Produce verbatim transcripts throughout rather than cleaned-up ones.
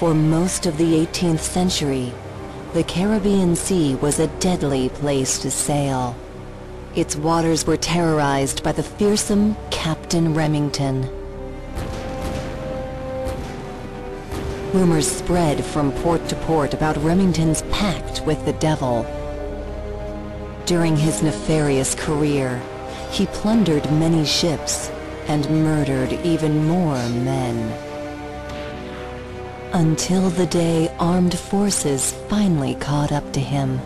For most of the eighteenth century, the Caribbean Sea was a deadly place to sail. Its waters were terrorized by the fearsome Captain Remington. Rumors spread from port to port about Remington's pact with the devil. During his nefarious career, he plundered many ships and murdered even more men. Until the day armed forces finally caught up to him.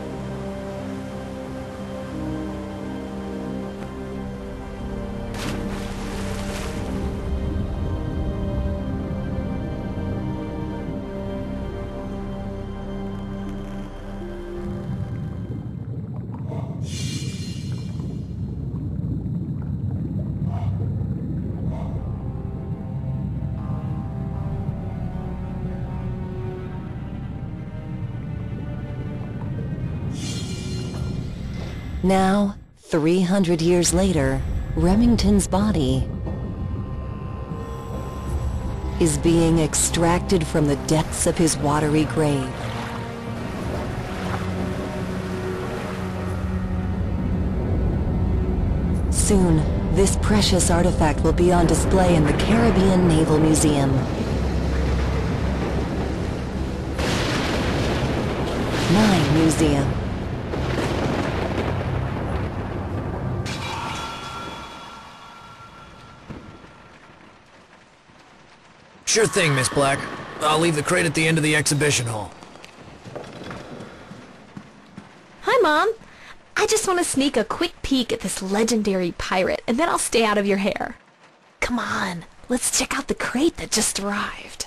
Now, three hundred years later, Remington's body is being extracted from the depths of his watery grave. Soon, this precious artifact will be on display in the Caribbean Naval Museum. My museum. Sure thing, Miss Black. I'll leave the crate at the end of the exhibition hall. Hi, Mom. I just want to sneak a quick peek at this legendary pirate, and then I'll stay out of your hair. Come on, let's check out the crate that just arrived.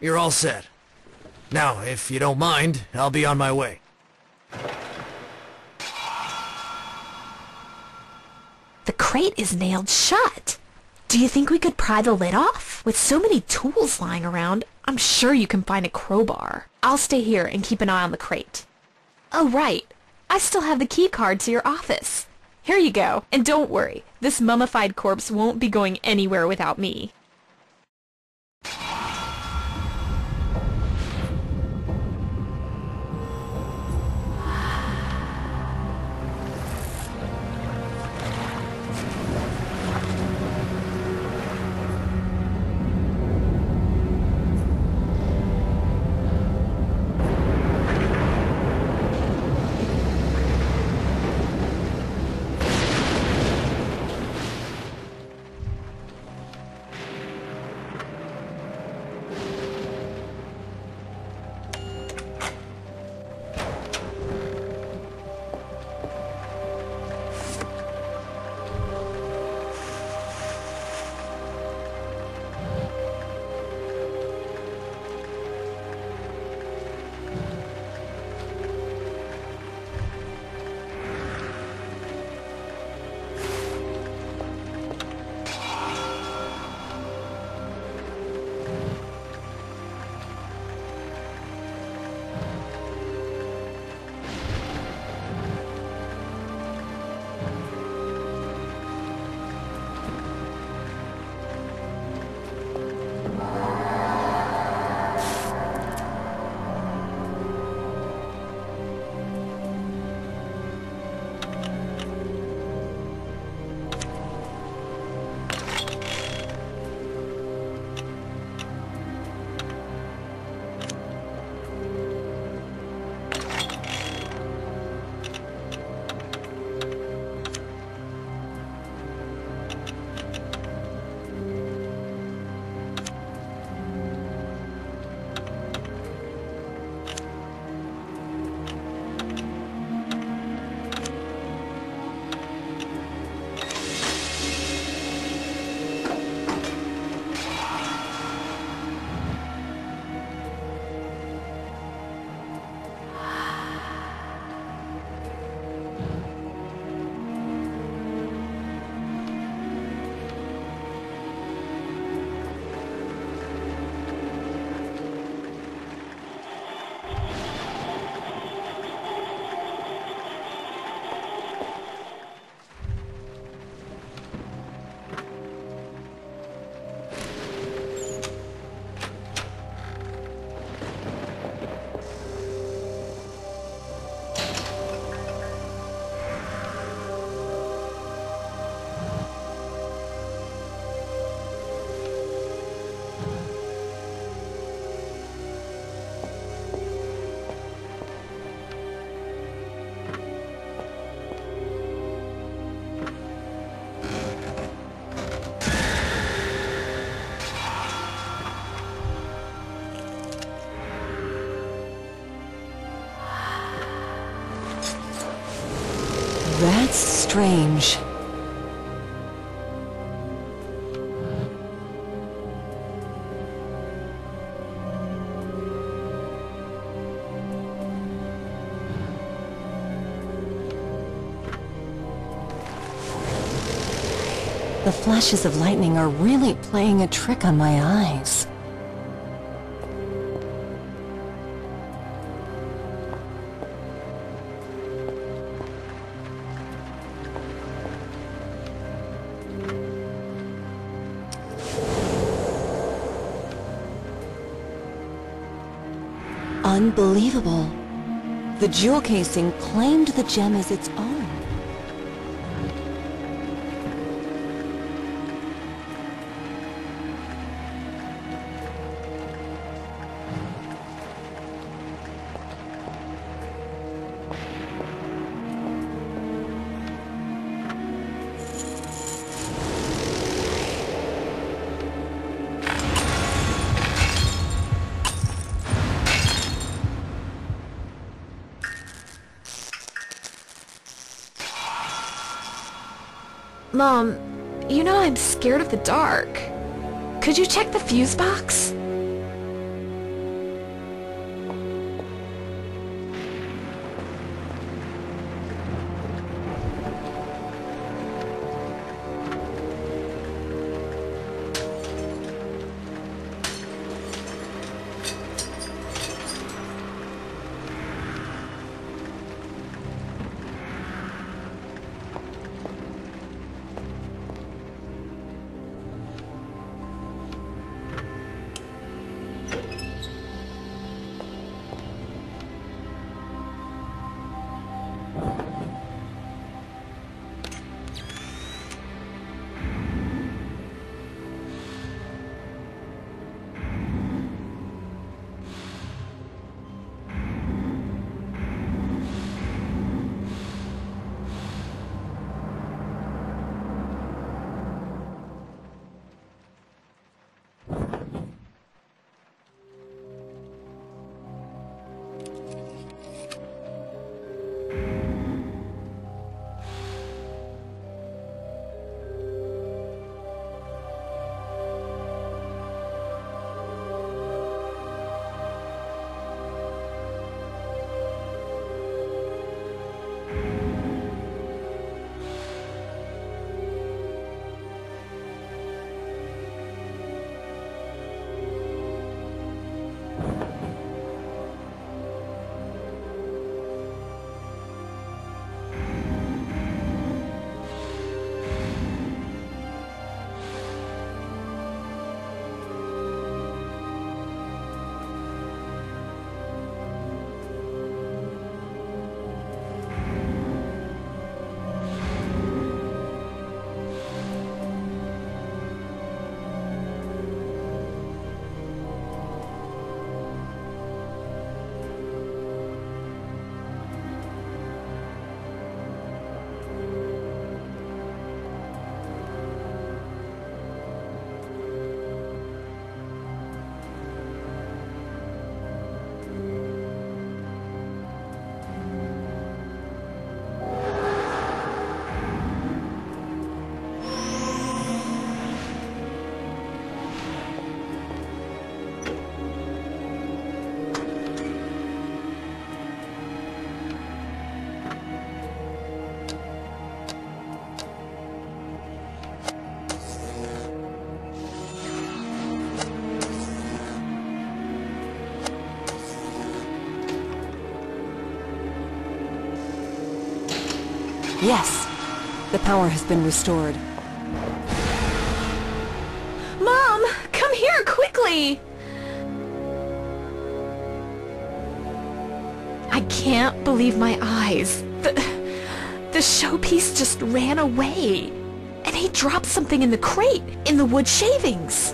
You're all set. Now, if you don't mind, I'll be on my way. The crate is nailed shut. Do you think we could pry the lid off? With so many tools lying around, I'm sure you can find a crowbar. I'll stay here and keep an eye on the crate. Oh, right. I still have the key card to your office. Here you go. And don't worry, this mummified corpse won't be going anywhere without me. That's strange. The flashes of lightning are really playing a trick on my eyes. Unbelievable. The jewel casing claimed the gem as its own. Mom, you know I'm scared of the dark. Could you check the fuse box? Yes! The power has been restored. Mom! Come here, quickly! I can't believe my eyes. The, the showpiece just ran away. And he dropped something in the crate, in the wood shavings.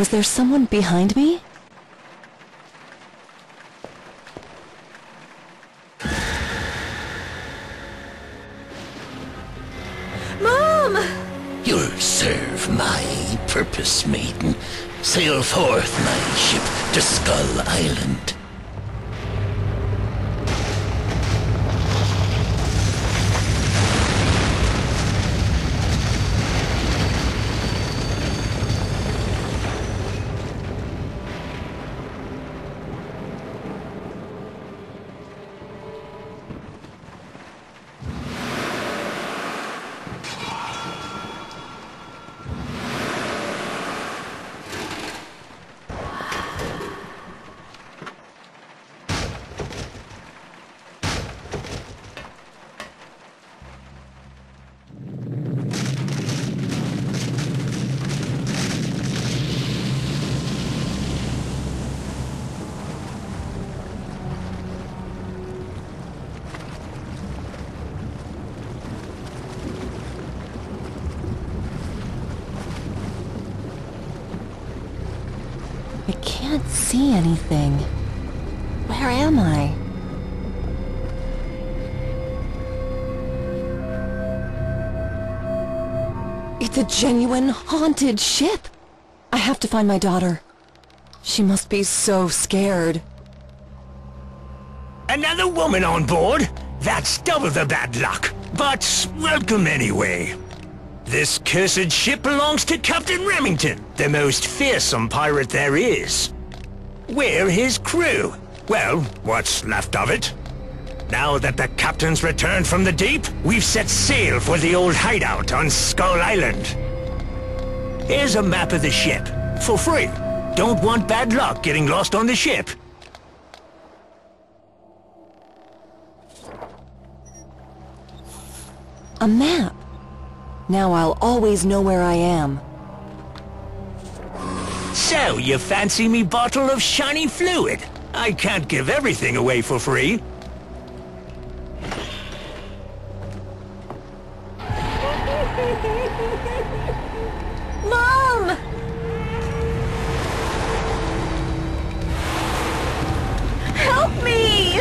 Was there someone behind me? Mom! You'll serve my purpose, maiden. Sail forth, my ship, to Skull Island. See anything. Where am I? It's a genuine haunted ship. I have to find my daughter. She must be so scared. Another woman on board? That's double the bad luck. But welcome anyway. This cursed ship belongs to Captain Remington, the most fearsome pirate there is. We're his crew. Well, what's left of it? Now that the captain's returned from the deep, we've set sail for the old hideout on Skull Island. Here's a map of the ship, for free. Don't want bad luck getting lost on the ship. A map? Now I'll always know where I am. So, you fancy me bottle of shiny fluid? I can't give everything away for free. Mom! Help me!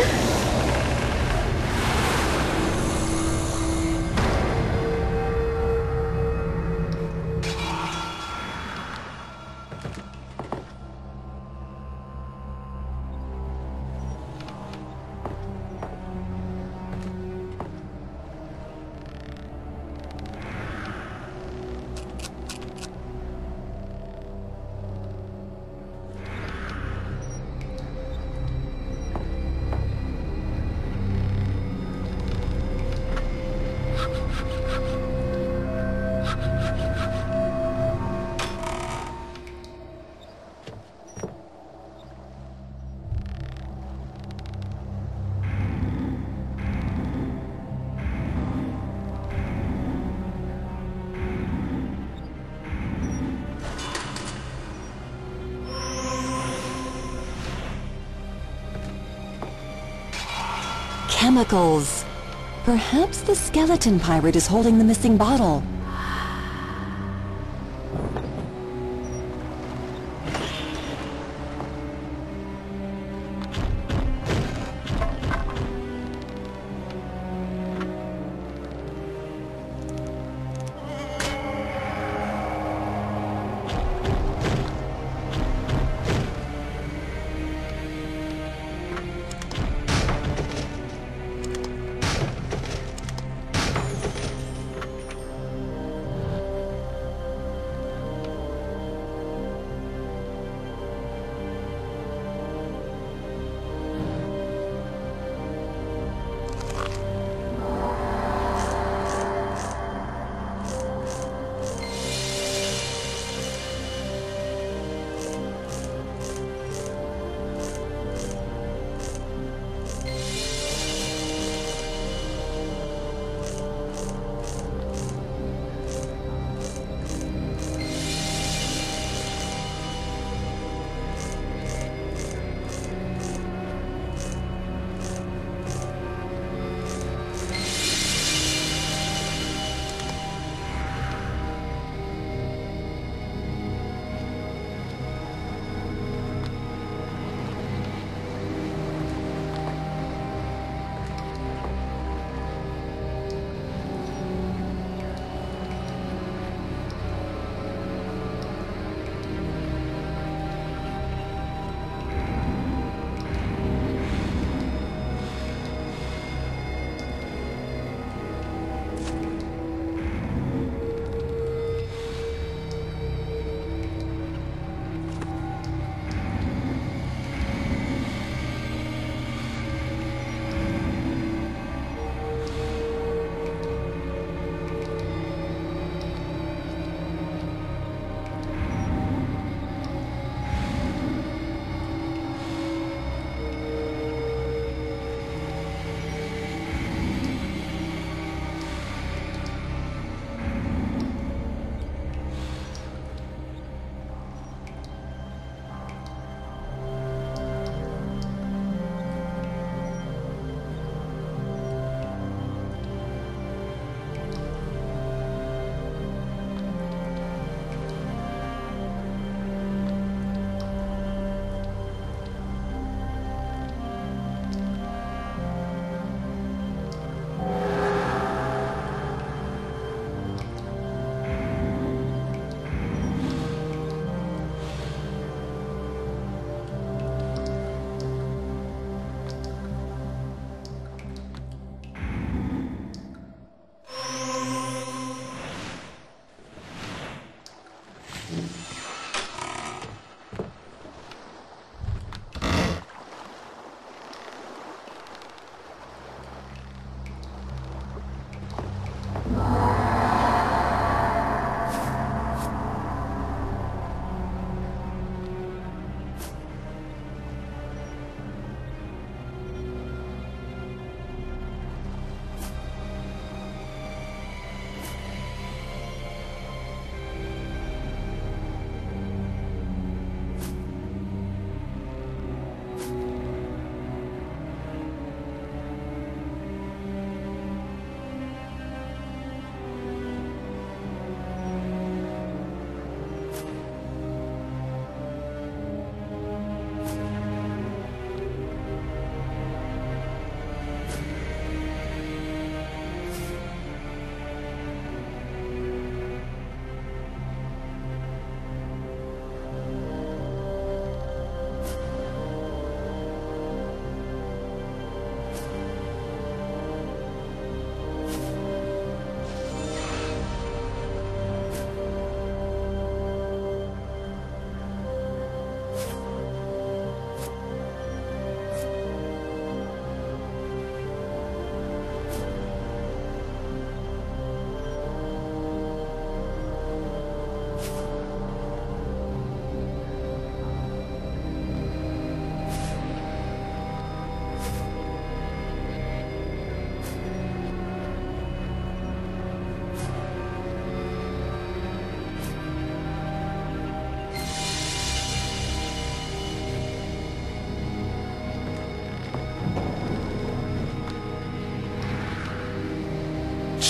Chemicals. Perhaps the skeleton pirate is holding the missing bottle.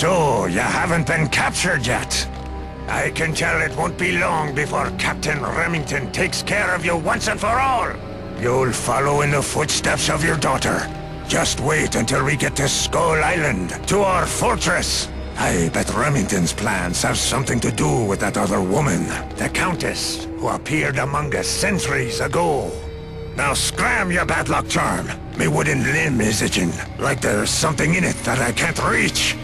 So, you haven't been captured yet. I can tell it won't be long before Captain Remington takes care of you once and for all. You'll follow in the footsteps of your daughter. Just wait until we get to Skull Island, to our fortress. I bet Remington's plans have something to do with that other woman, the Countess, who appeared among us centuries ago. Now scram your bad luck charm. Me wooden limb is itching, like there's something in it that I can't reach.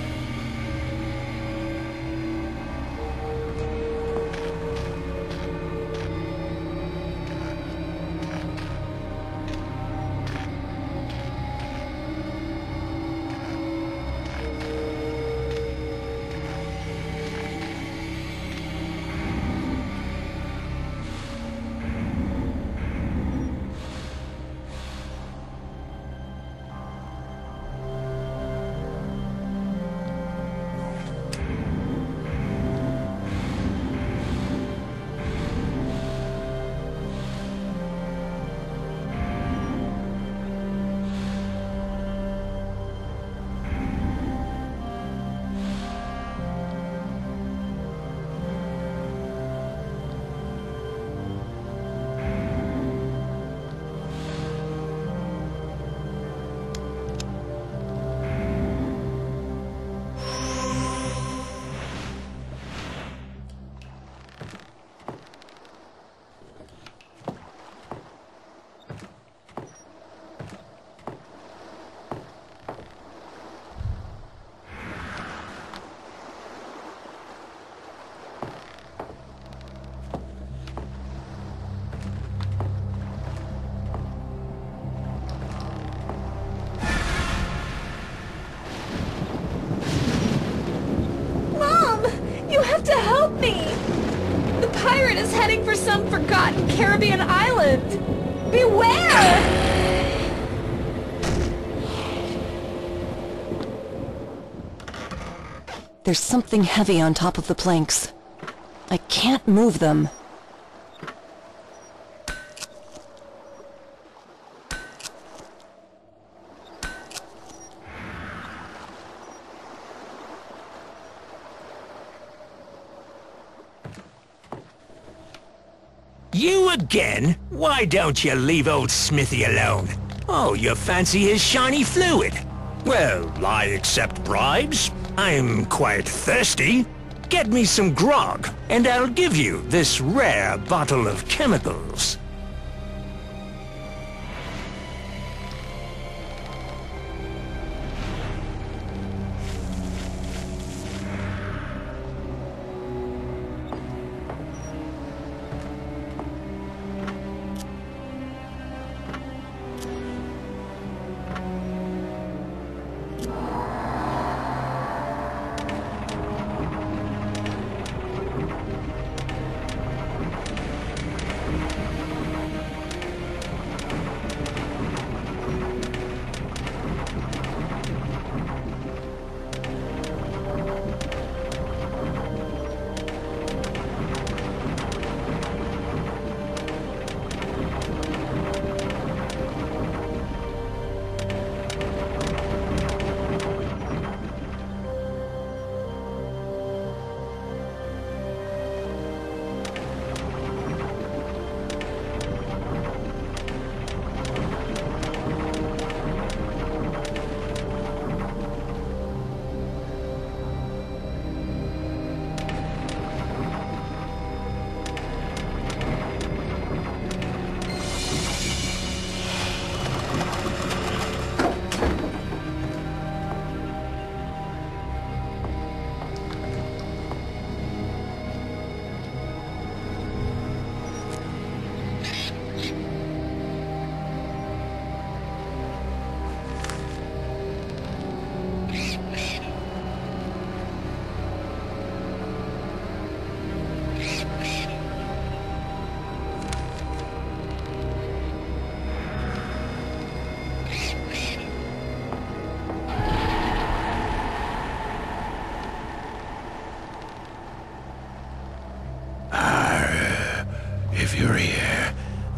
Some forgotten Caribbean island. Beware! There's something heavy on top of the planks. I can't move them. You again? Why don't you leave old Smithy alone? Oh, you fancy his shiny fluid? Well, I accept bribes. I'm quite thirsty. Get me some grog, and I'll give you this rare bottle of chemicals.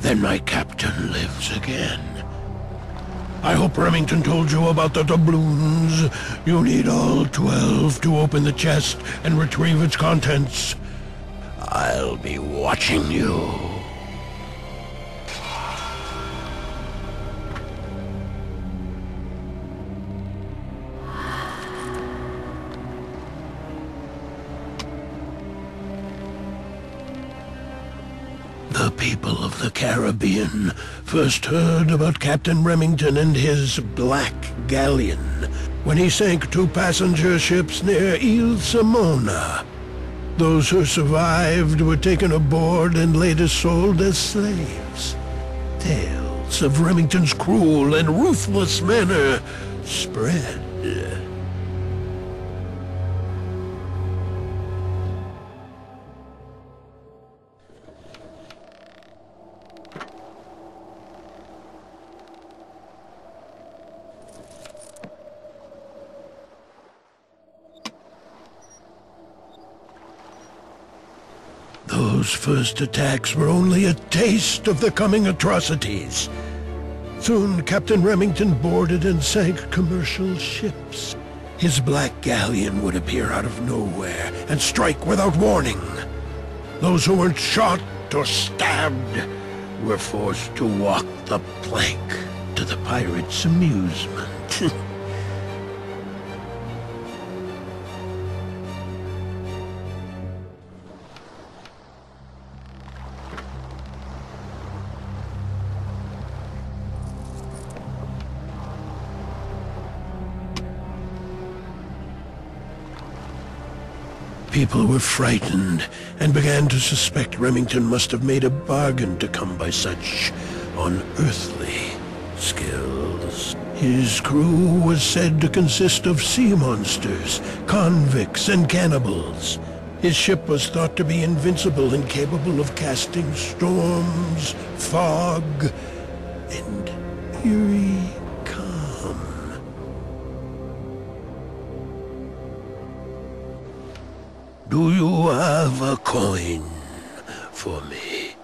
Then my captain lives again. I hope Remington told you about the doubloons. You need all twelve to open the chest and retrieve its contents. I'll be watching you. The people of the Caribbean first heard about Captain Remington and his Black Galleon when he sank two passenger ships near Isla Mona. Those who survived were taken aboard and later sold as slaves. Tales of Remington's cruel and ruthless manner spread. Those first attacks were only a taste of the coming atrocities. Soon, Captain Remington boarded and sank commercial ships. His Black Galleon would appear out of nowhere and strike without warning. Those who weren't shot or stabbed were forced to walk the plank to the pirates' amusement. People were frightened and began to suspect Remington must have made a bargain to come by such unearthly skills. His crew was said to consist of sea monsters, convicts, and cannibals. His ship was thought to be invincible and capable of casting storms, fog, and eerie calm. Do you have a coin for me?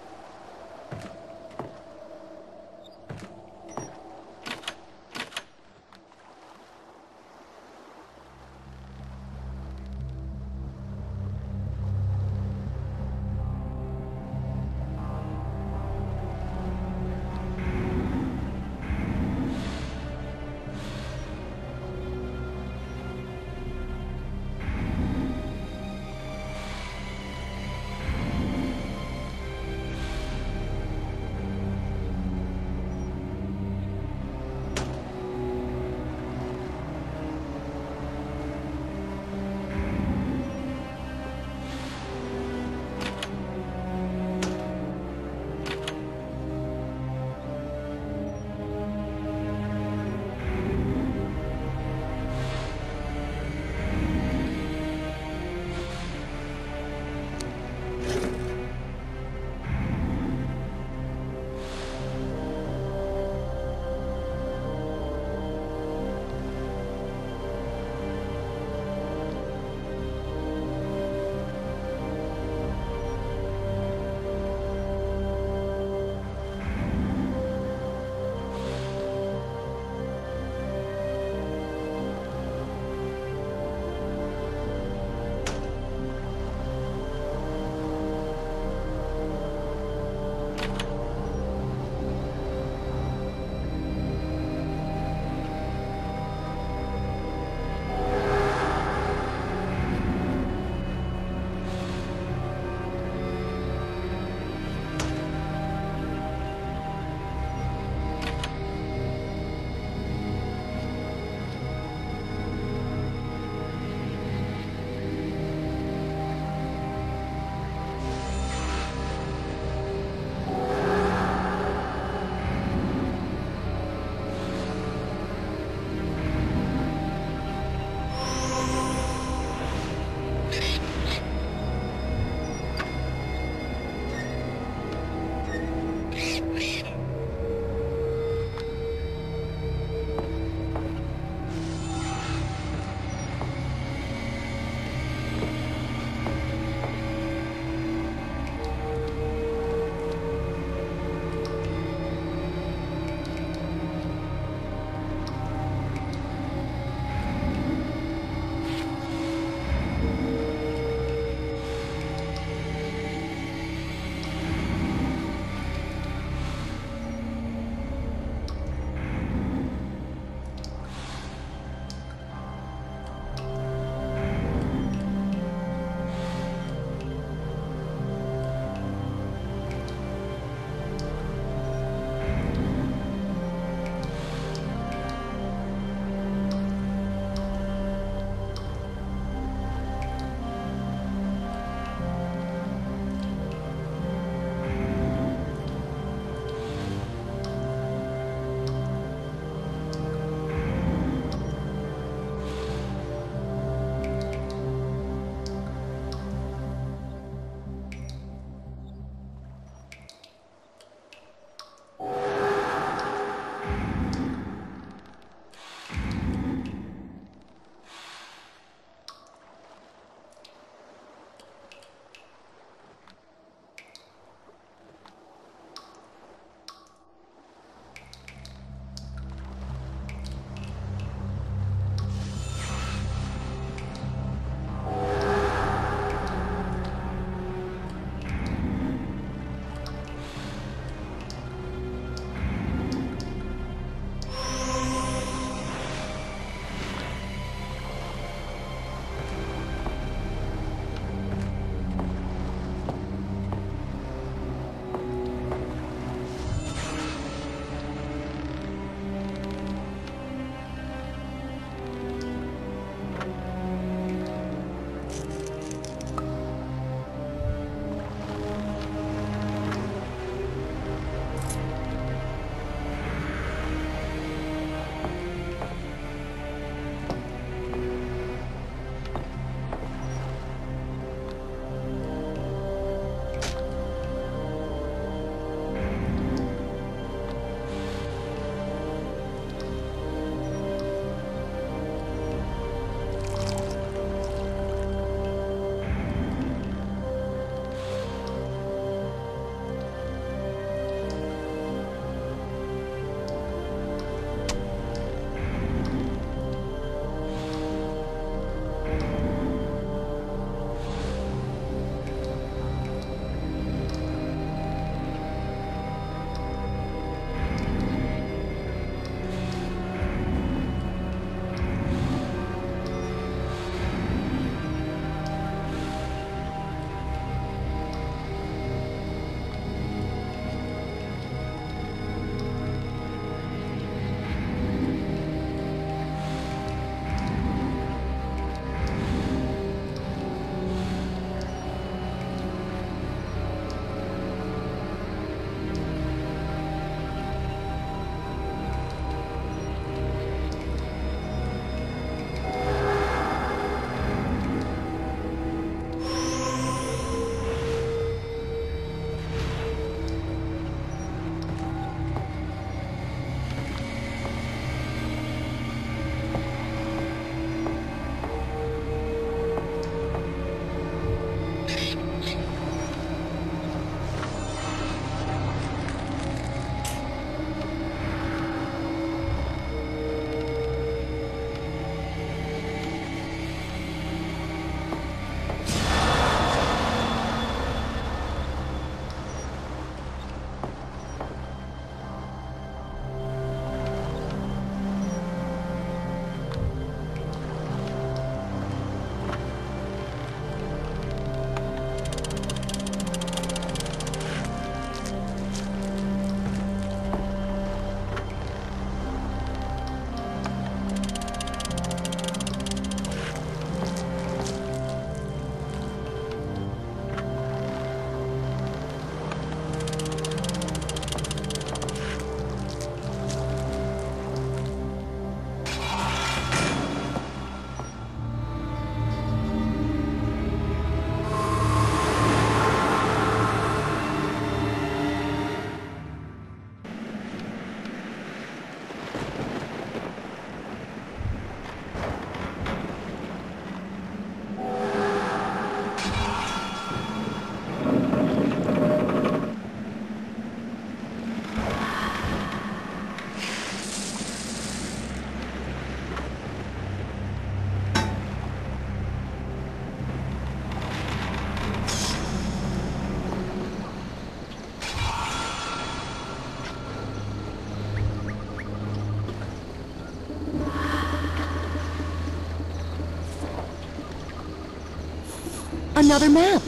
Another map!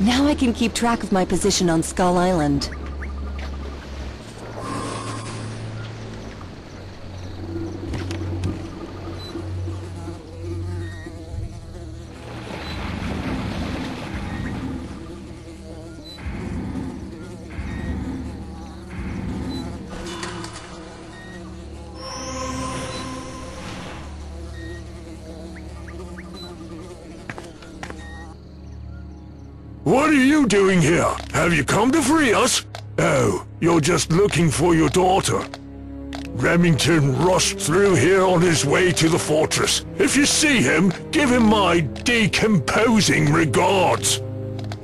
Now I can keep track of my position on Skull Island. What are you doing here? Have you come to free us? Oh, you're just looking for your daughter. Remington rushed through here on his way to the fortress. If you see him, give him my decomposing regards.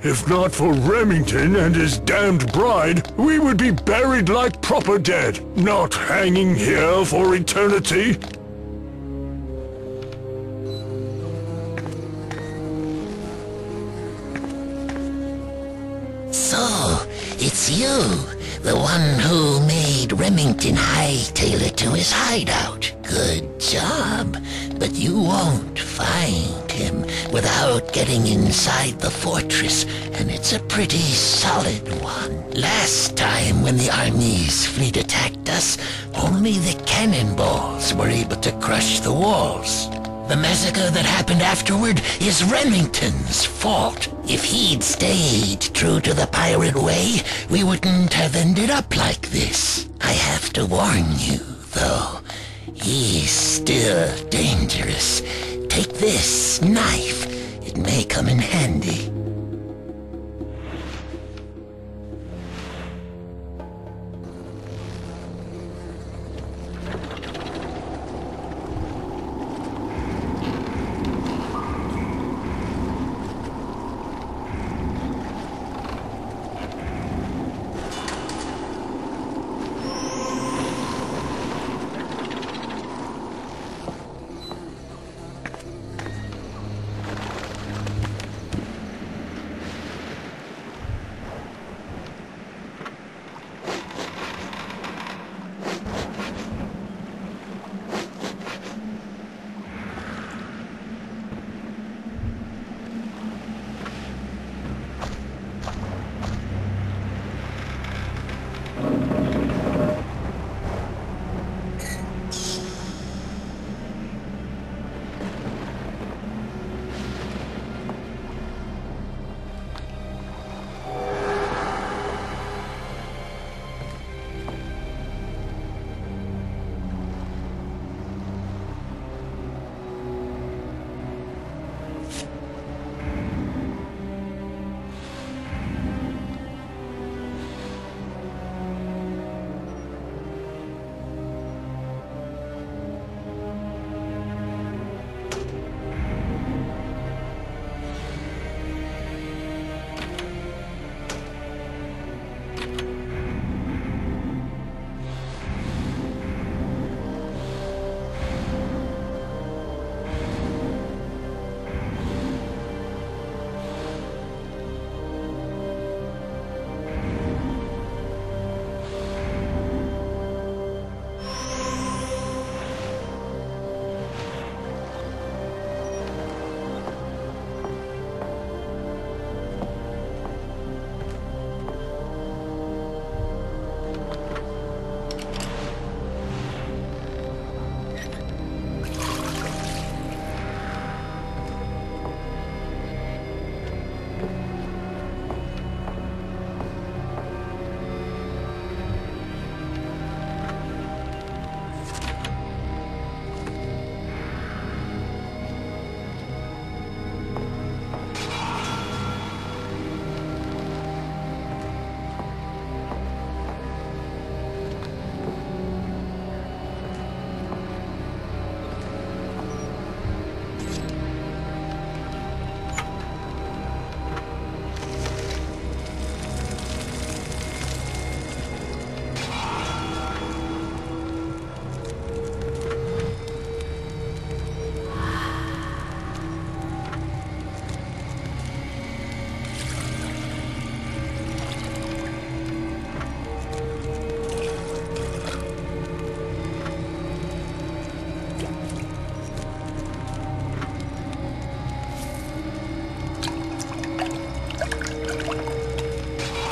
If not for Remington and his damned bride, we would be buried like proper dead, not hanging here for eternity. It's you, the one who made Remington hightail it to his hideout. Good job, but you won't find him without getting inside the fortress, and it's a pretty solid one. Last time when the Army's fleet attacked us, only the cannonballs were able to crush the walls. The massacre that happened afterward is Remington's fault. If he'd stayed true to the pirate way, we wouldn't have ended up like this. I have to warn you, though. He's still dangerous. Take this knife. It may come in handy.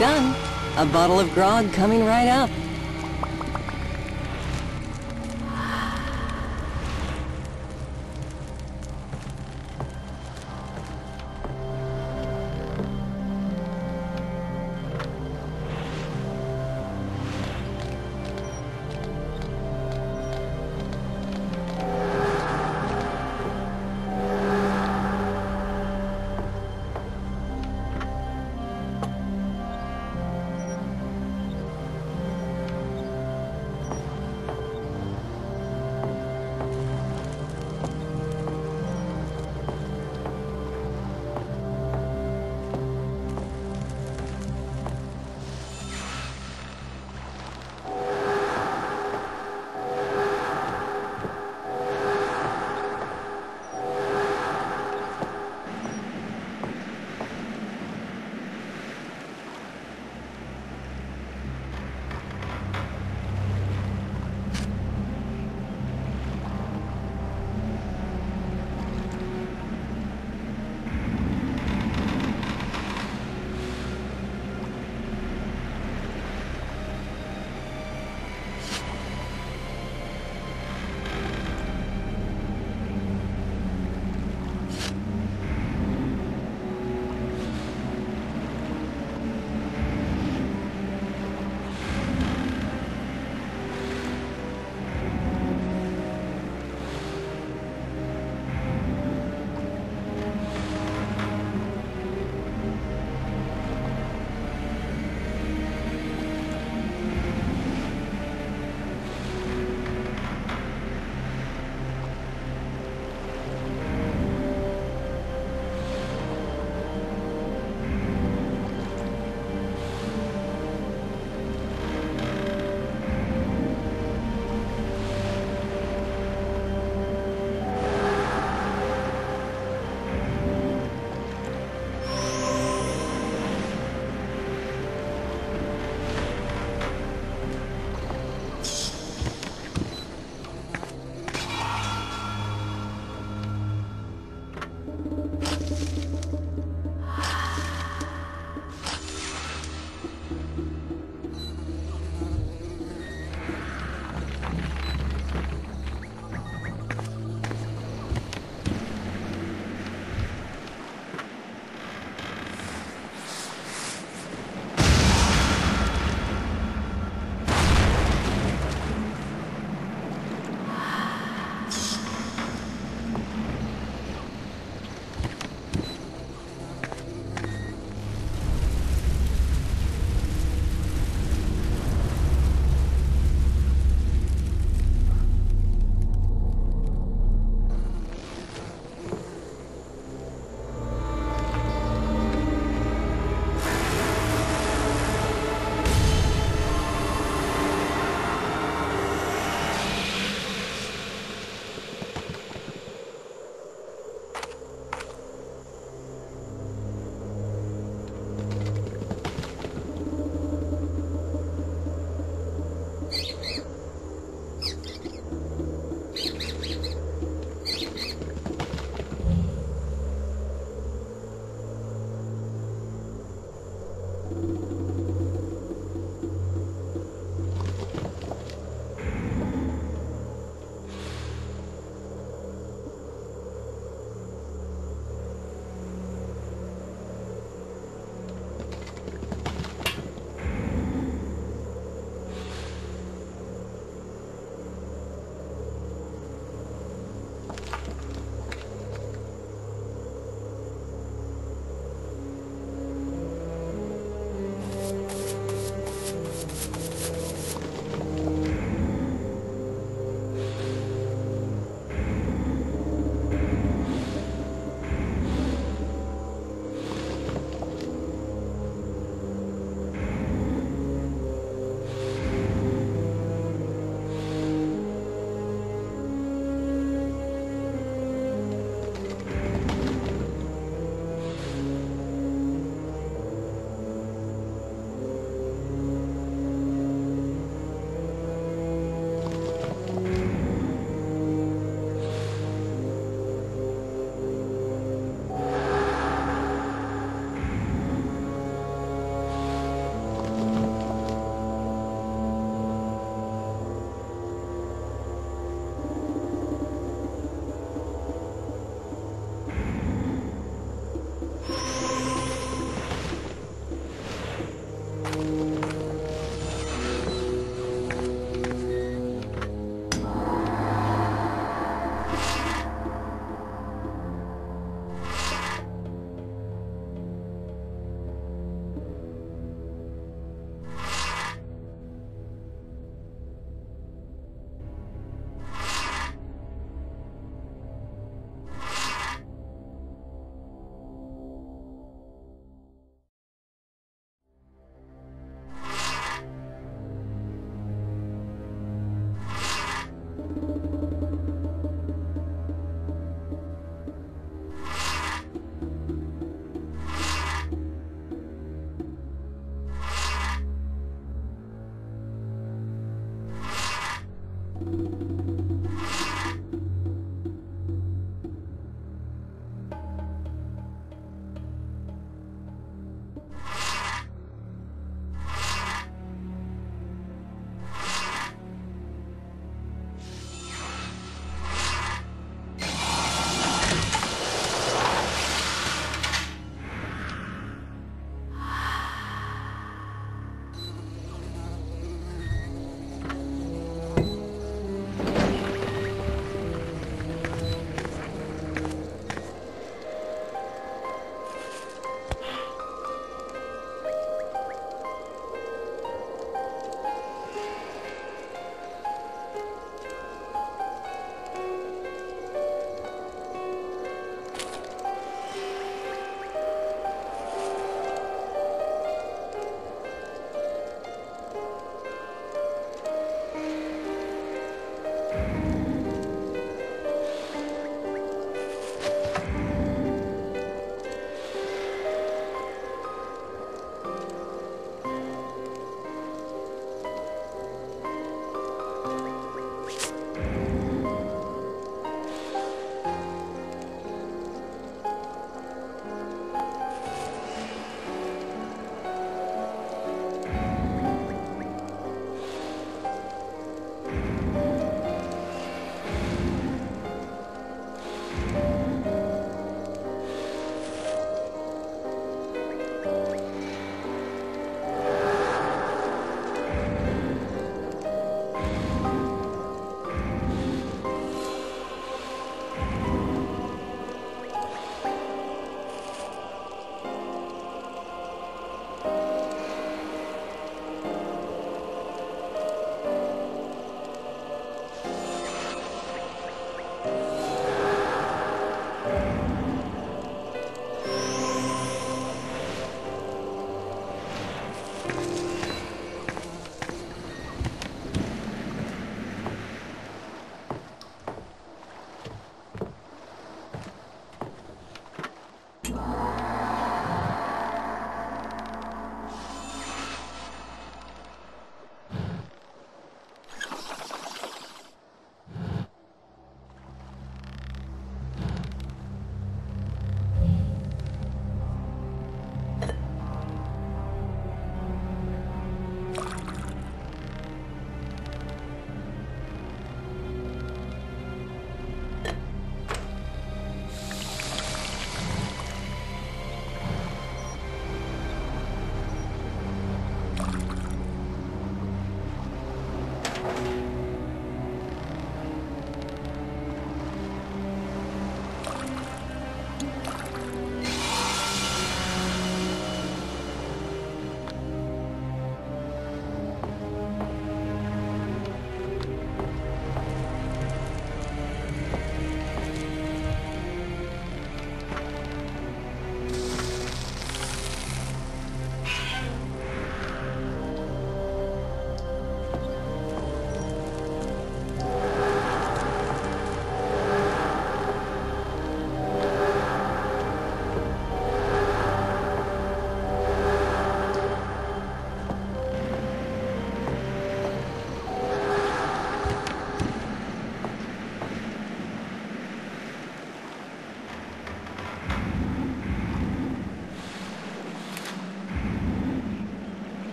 done. A bottle of grog coming right up.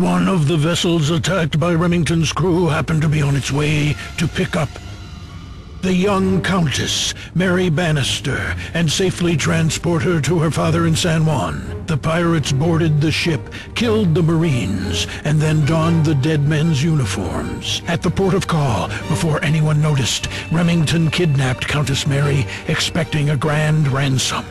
One of the vessels attacked by Remington's crew happened to be on its way to pick up the young Countess Mary Bannister and safely transport her to her father in San Juan. The pirates boarded the ship, killed the Marines, and then donned the dead men's uniforms. At the port of call, before anyone noticed, Remington kidnapped Countess Mary, expecting a grand ransom.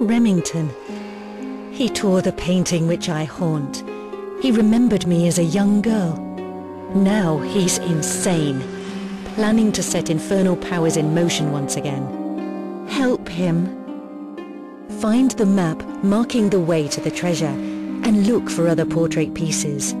Remington. He tore the painting which I haunt. He remembered me as a young girl. Now he's insane, planning to set infernal powers in motion once again. Help him. Find the map marking the way to the treasure, and look for other portrait pieces.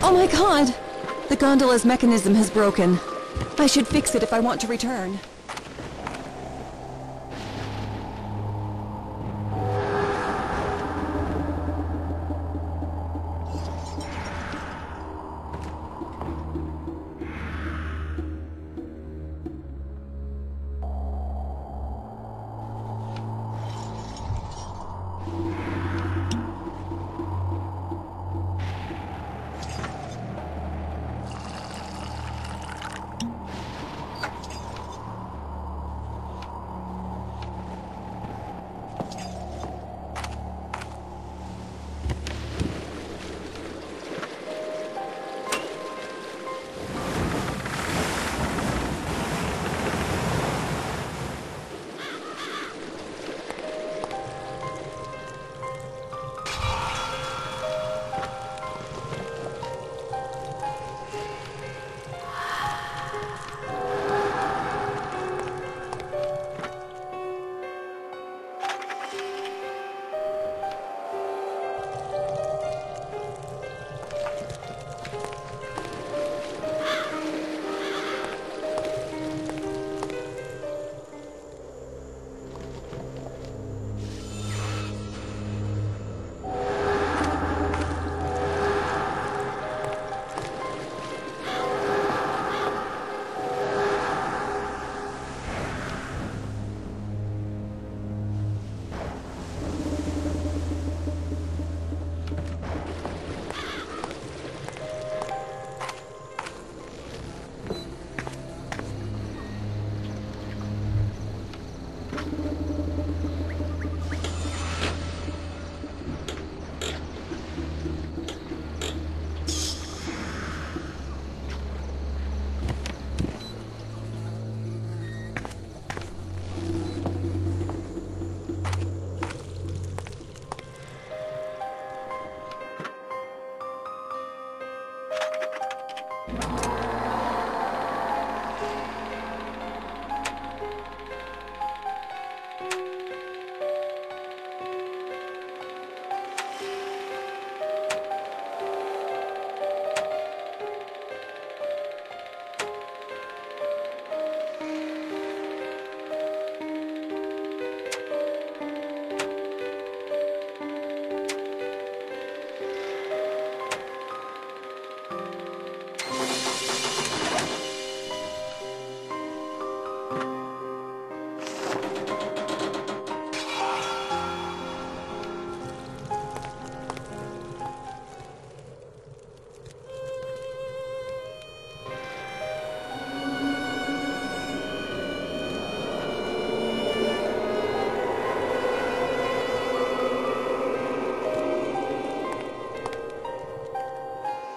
Oh my god! The gondola's mechanism has broken. I should fix it if I want to return.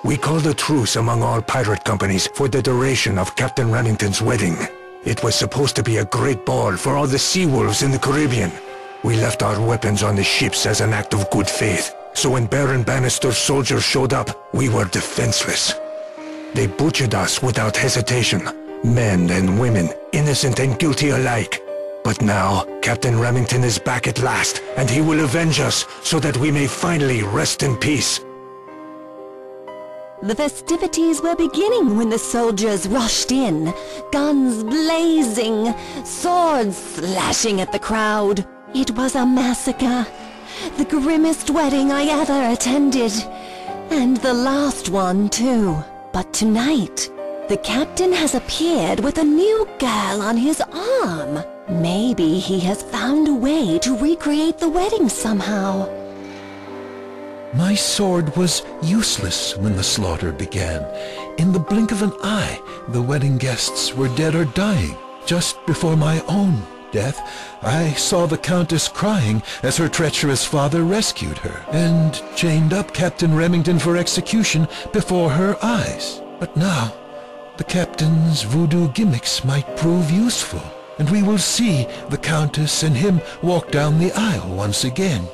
We called a truce among all pirate companies for the duration of Captain Remington's wedding. It was supposed to be a great ball for all the sea wolves in the Caribbean. We left our weapons on the ships as an act of good faith, so when Baron Bannister's soldiers showed up, we were defenseless. They butchered us without hesitation, men and women, innocent and guilty alike. But now, Captain Remington is back at last, and he will avenge us so that we may finally rest in peace. The festivities were beginning when the soldiers rushed in, guns blazing, swords slashing at the crowd. It was a massacre, the grimmest wedding I ever attended, and the last one too. But tonight, the captain has appeared with a new girl on his arm. Maybe he has found a way to recreate the wedding somehow. My sword was useless when the slaughter began. In the blink of an eye, the wedding guests were dead or dying. Just before my own death, I saw the Countess crying as her treacherous father rescued her and chained up Captain Remington for execution before her eyes. But now, the Captain's voodoo gimmicks might prove useful, and we will see the Countess and him walk down the aisle once again.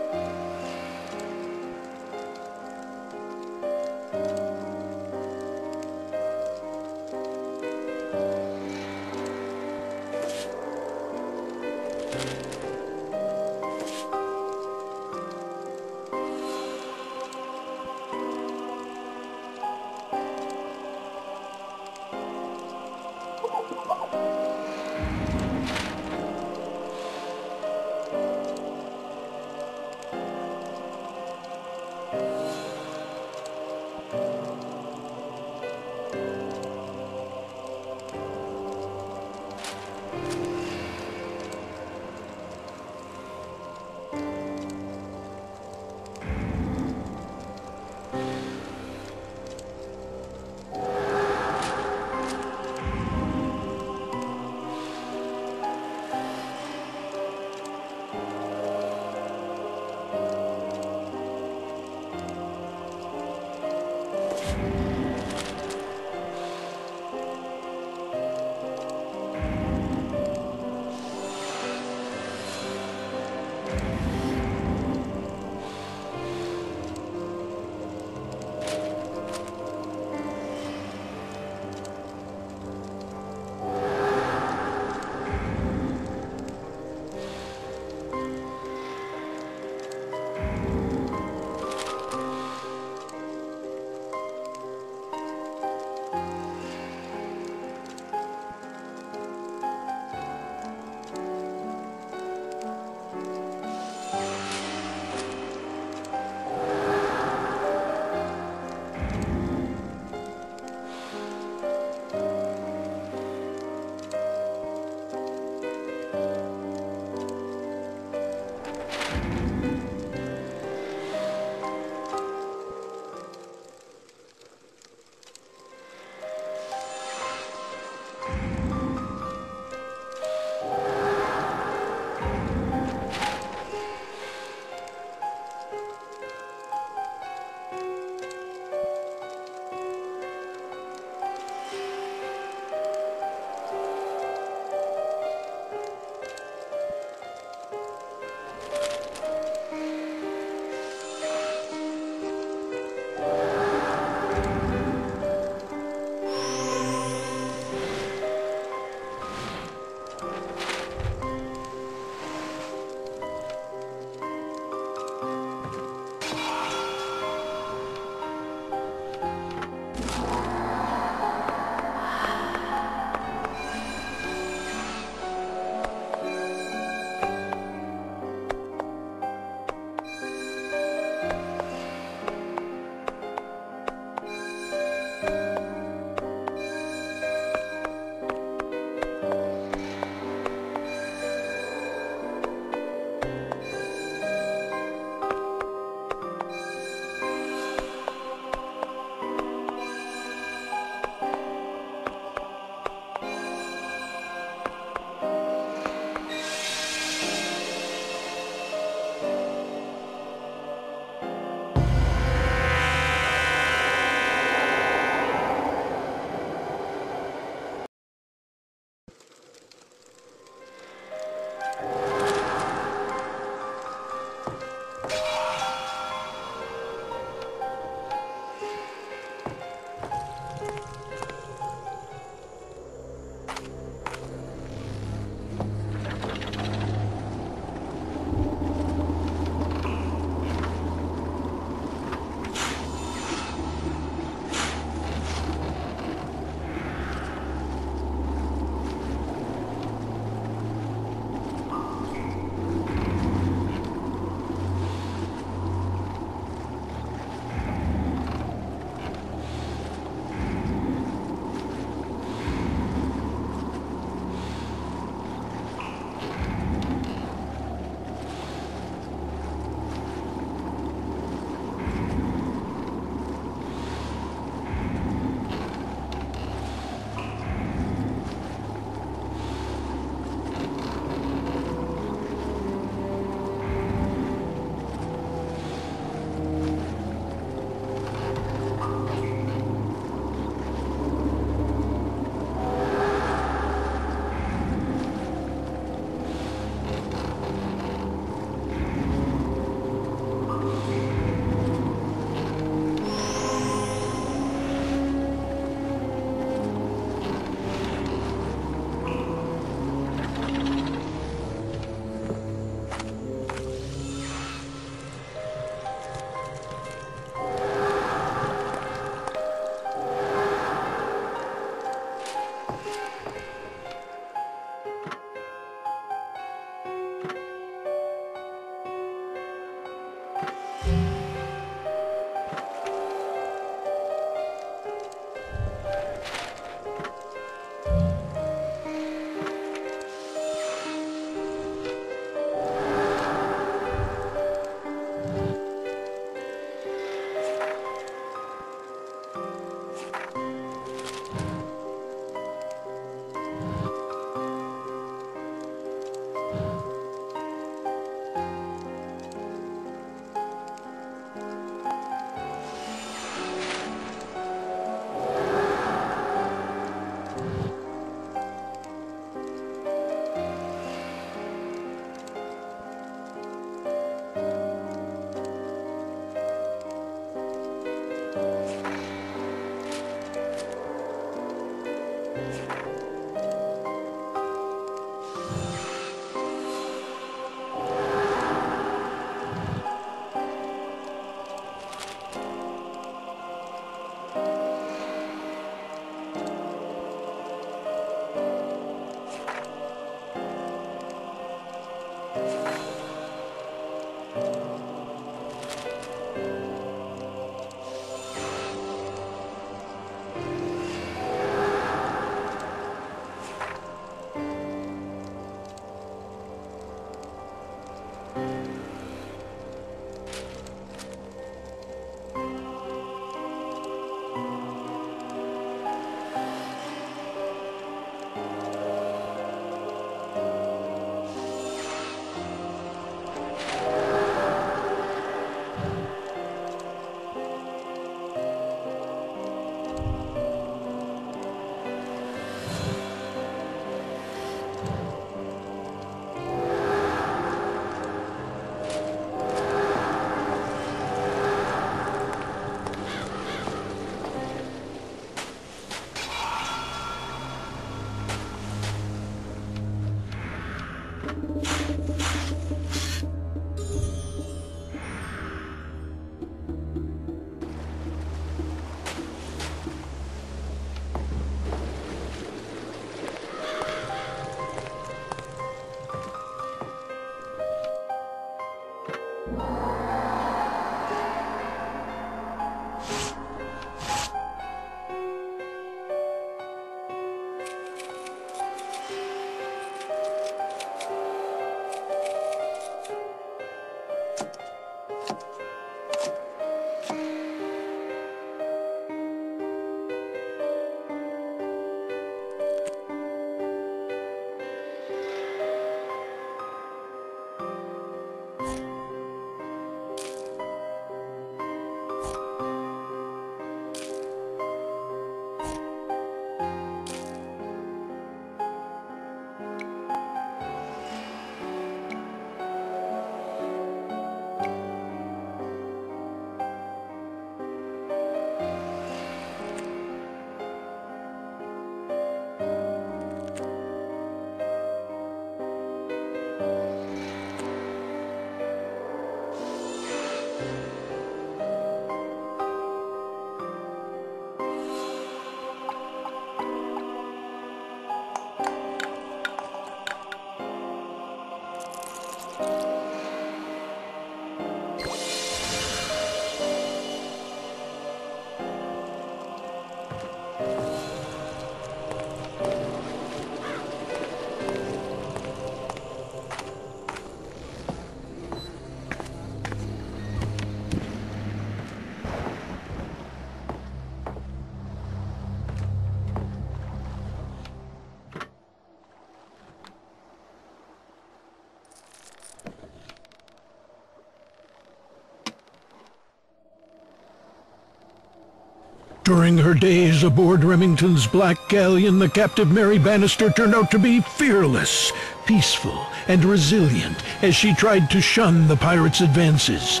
During her days aboard Remington's Black Galleon, the captive Mary Bannister turned out to be fearless, peaceful, and resilient as she tried to shun the pirates' advances.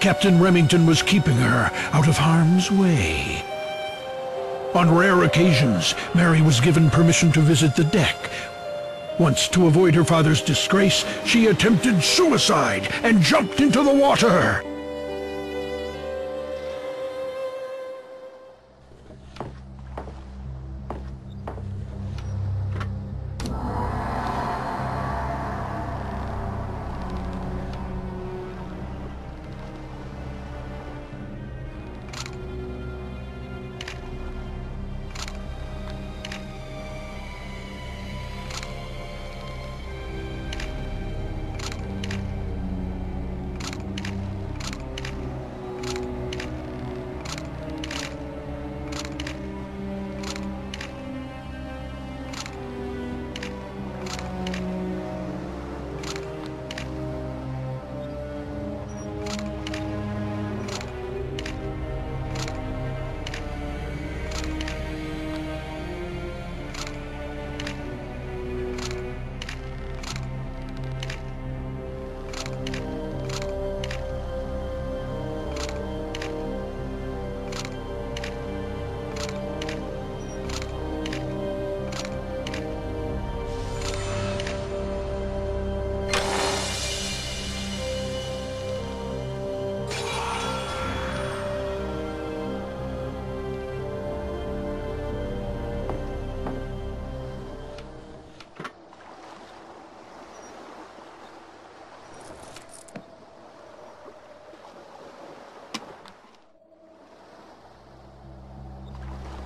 Captain Remington was keeping her out of harm's way. On rare occasions, Mary was given permission to visit the deck. Once, to avoid her father's disgrace, she attempted suicide and jumped into the water.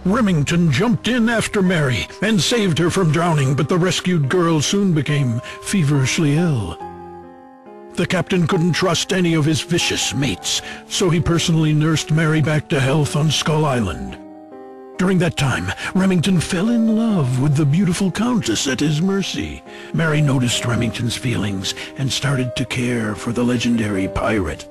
Remington jumped in after Mary and saved her from drowning, but the rescued girl soon became feverishly ill. The captain couldn't trust any of his vicious mates, so he personally nursed Mary back to health on Skull Island. During that time, Remington fell in love with the beautiful Countess at his mercy. Mary noticed Remington's feelings and started to care for the legendary pirate.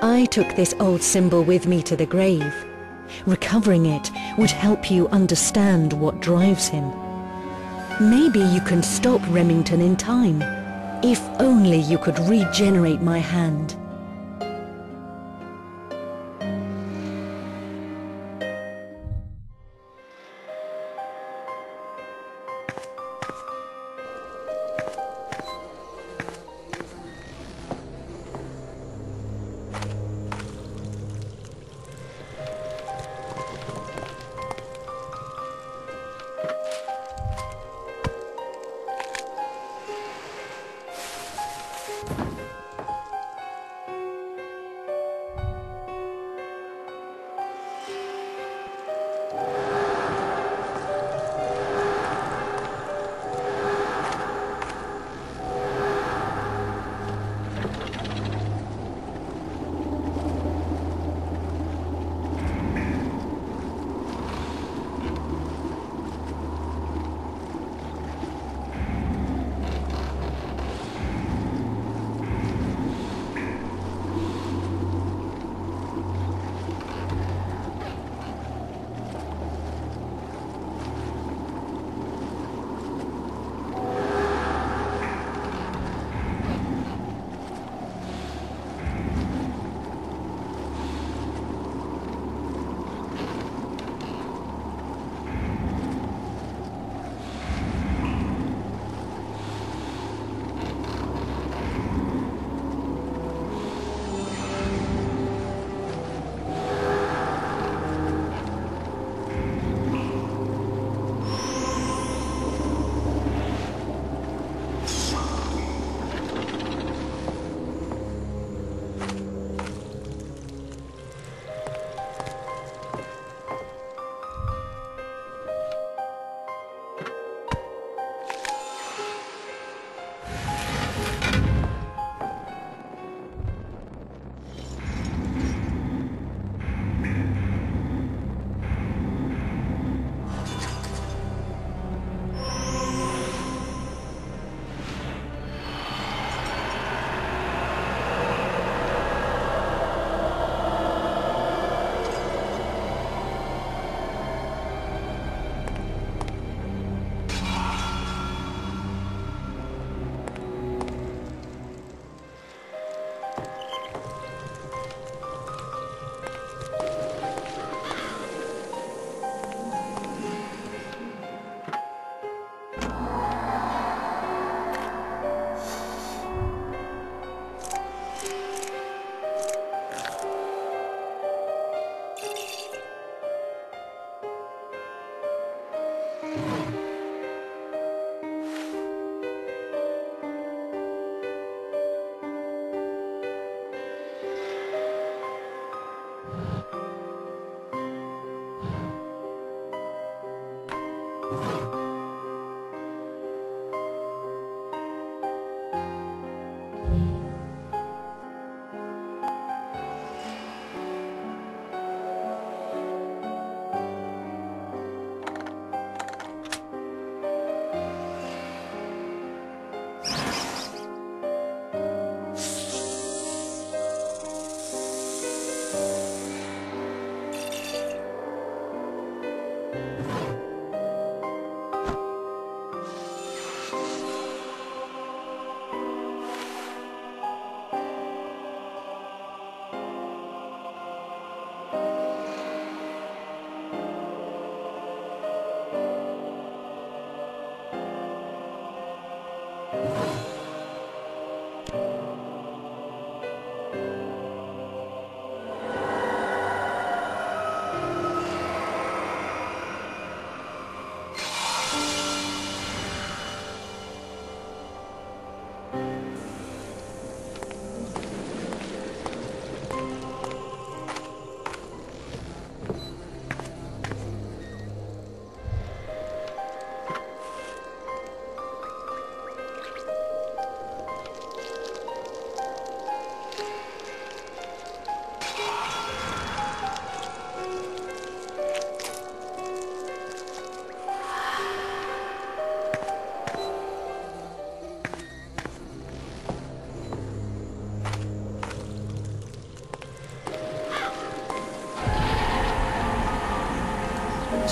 I took this old symbol with me to the grave. Recovering it would help you understand what drives him. Maybe you can stop Remington in time. If only you could regenerate my hand.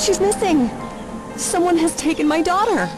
She's missing. Someone has taken my daughter.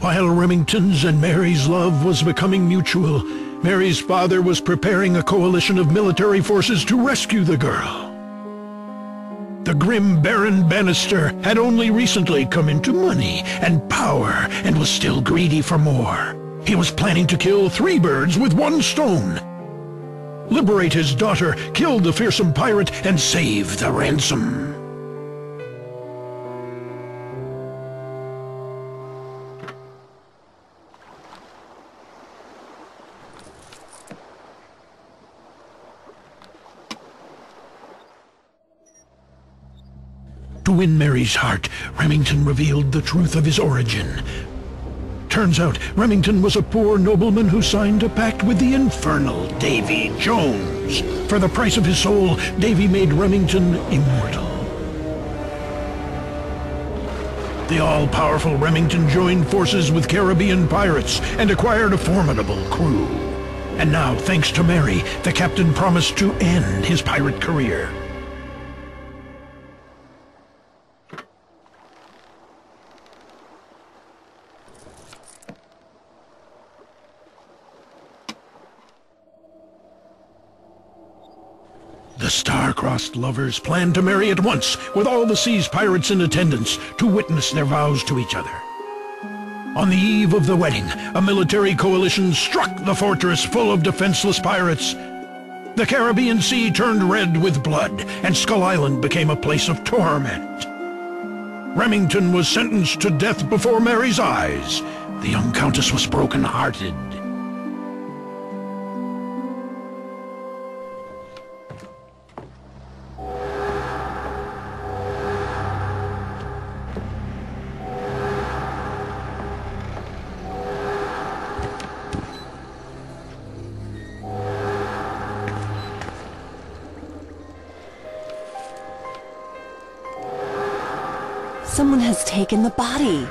While Remington's and Mary's love was becoming mutual, Mary's father was preparing a coalition of military forces to rescue the girl. The grim Baron Bannister had only recently come into money and power and was still greedy for more. He was planning to kill three birds with one stone. Liberate his daughter, kill the fearsome pirate, and save the ransom. To win Mary's heart, Remington revealed the truth of his origin. Turns out, Remington was a poor nobleman who signed a pact with the infernal Davy Jones. For the price of his soul, Davy made Remington immortal. The all-powerful Remington joined forces with Caribbean pirates and acquired a formidable crew. And now, thanks to Mary, the captain promised to end his pirate career. The star-crossed lovers planned to marry at once, with all the sea's pirates in attendance to witness their vows to each other. On the eve of the wedding, a military coalition struck the fortress full of defenseless pirates. The Caribbean Sea turned red with blood, and Skull Island became a place of torment. Remington was sentenced to death before Mary's eyes. The young Countess was broken-hearted. Someone has taken the body.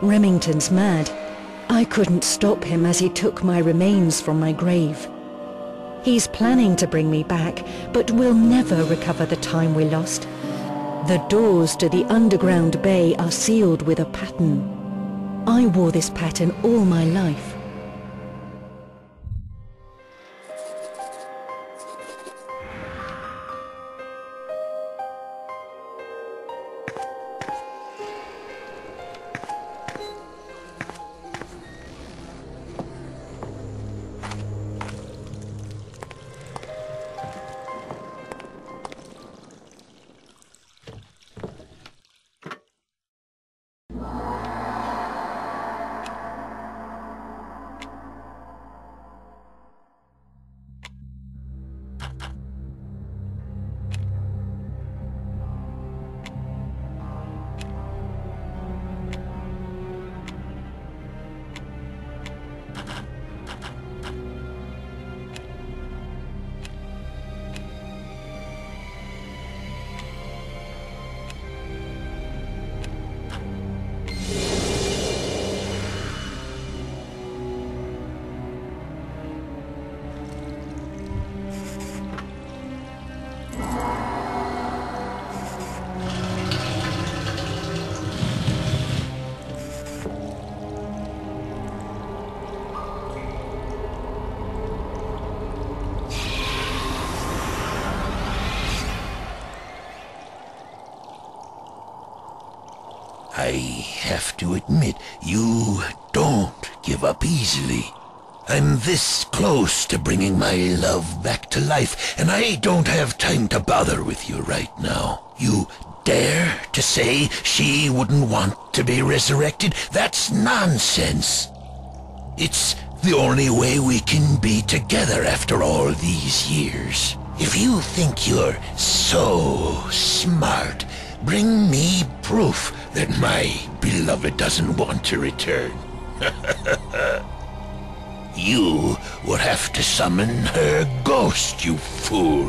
Remington's mad. I couldn't stop him as he took my remains from my grave. He's planning to bring me back, but we'll never recover the time we lost. The doors to the underground bay are sealed with a pattern. I wore this pattern all my life. I have to admit, you don't give up easily. I'm this close to bringing my love back to life, and I don't have time to bother with you right now. You dare to say she wouldn't want to be resurrected? That's nonsense. It's the only way we can be together after all these years. If you think you're so smart, bring me proof that my beloved doesn't want to return. You would have to summon her ghost, you fool.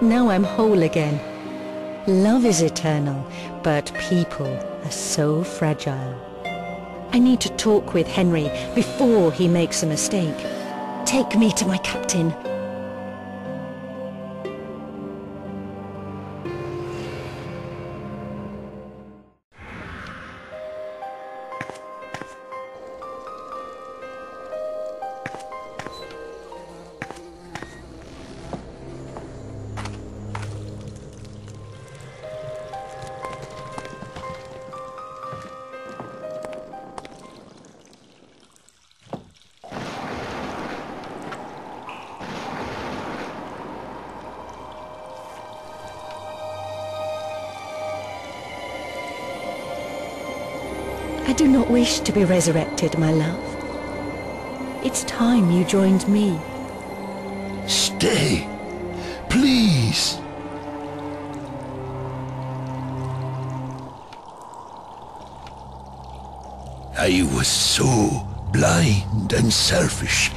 Now I'm whole again. Love is eternal, but people are so fragile. I need to talk with Henry before he makes a mistake. Take me to my captain. I do not wish to be resurrected, my love. It's time you joined me. Stay, please. I was so blind and selfish.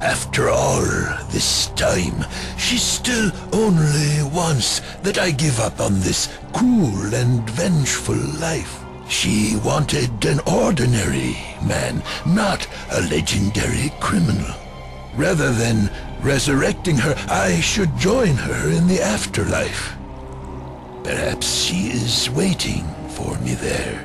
After all this time, she's still only wants that I give up on this cruel and vengeful life. She wanted an ordinary man, not a legendary criminal. Rather than resurrecting her, I should join her in the afterlife. Perhaps she is waiting for me there.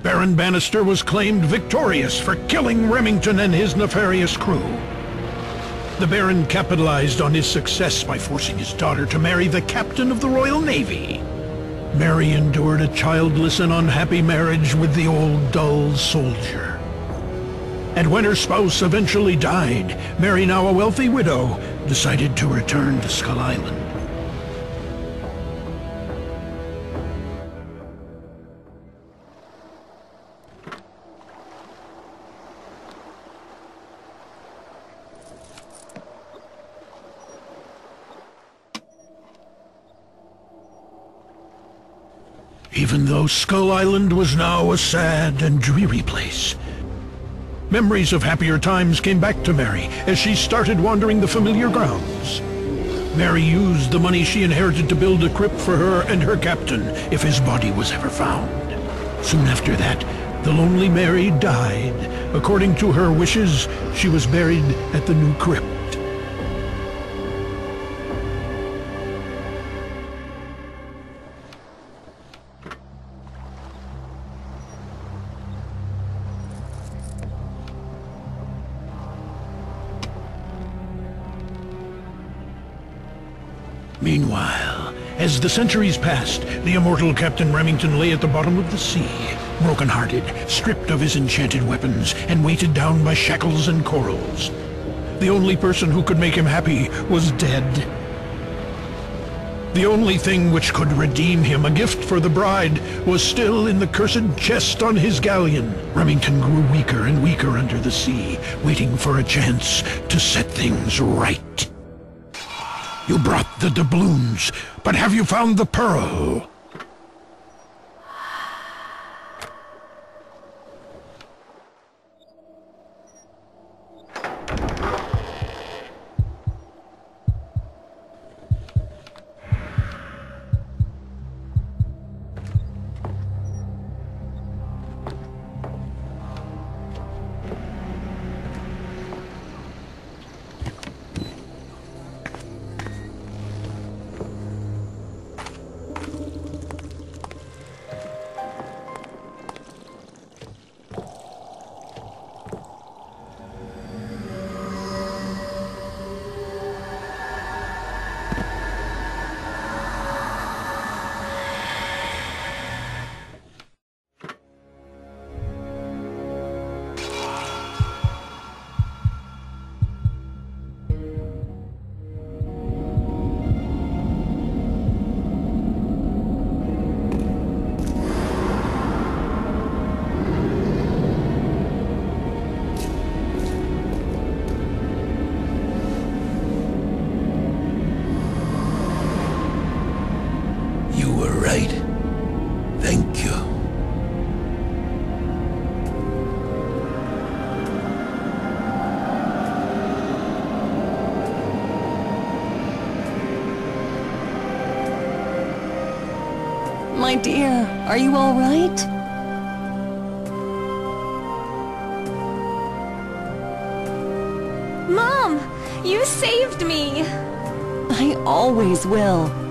Baron Bannister was claimed victorious for killing Remington and his nefarious crew. The Baron capitalized on his success by forcing his daughter to marry the captain of the Royal Navy. Mary endured a childless and unhappy marriage with the old dull soldier. And when her spouse eventually died, Mary, now a wealthy widow, decided to return to Skull Island. Even though Skull Island was now a sad and dreary place, memories of happier times came back to Mary as she started wandering the familiar grounds. Mary used the money she inherited to build a crypt for her and her captain if his body was ever found. Soon after that, the lonely Mary died. According to her wishes, she was buried at the new crypt. Meanwhile, as the centuries passed, the immortal Captain Remington lay at the bottom of the sea, broken-hearted, stripped of his enchanted weapons, and weighted down by shackles and corals. The only person who could make him happy was dead. The only thing which could redeem him, a gift for the bride, was still in the cursed chest on his galleon. Remington grew weaker and weaker under the sea, waiting for a chance to set things right. You brought the doubloons, but have you found the pearl? My dear, are you all right? Mom, you saved me! I always will.